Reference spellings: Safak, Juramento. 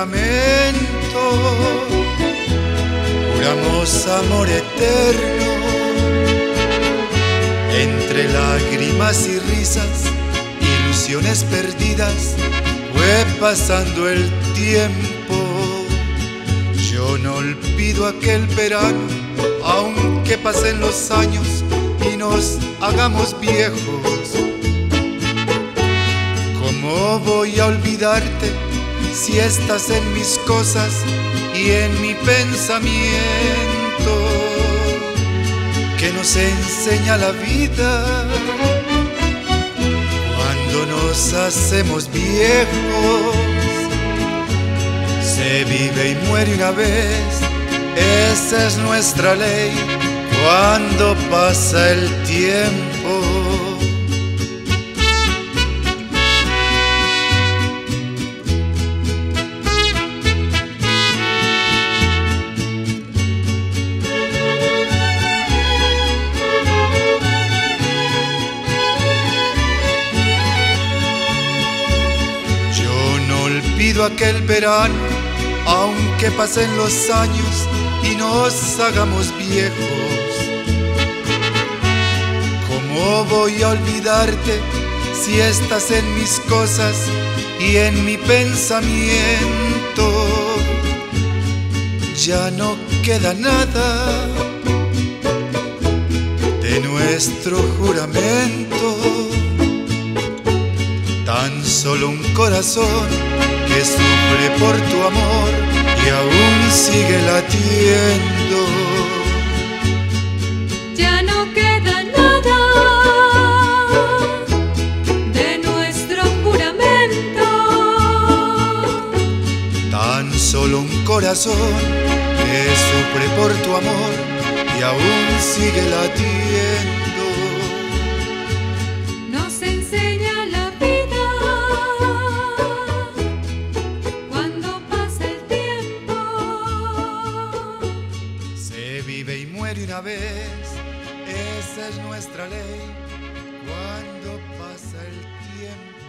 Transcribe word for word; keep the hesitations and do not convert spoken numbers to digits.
juramento, juramos amor eterno. Entre lágrimas y risas, ilusiones perdidas, fue pasando el tiempo. Yo no olvido aquel verano, aunque pasen los años y nos hagamos viejos. ¿Cómo voy a olvidarte si estás en mis cosas y en mi pensamiento? Que nos enseña la vida cuando nos hacemos viejos. Se vive y muere una vez, esa es nuestra ley cuando pasa el tiempo. Olvido aquel verano, aunque pasen los años y nos hagamos viejos. ¿Cómo voy a olvidarte si estás en mis cosas y en mi pensamiento? Ya no queda nada de nuestro juramento, tan solo un corazón que sufre por tu amor y aún sigue latiendo. Ya no queda nada de nuestro juramento, tan solo un corazón que sufre por tu amor y aún sigue latiendo. Vive y muere una vez, esa es nuestra ley cuando pasa el tiempo.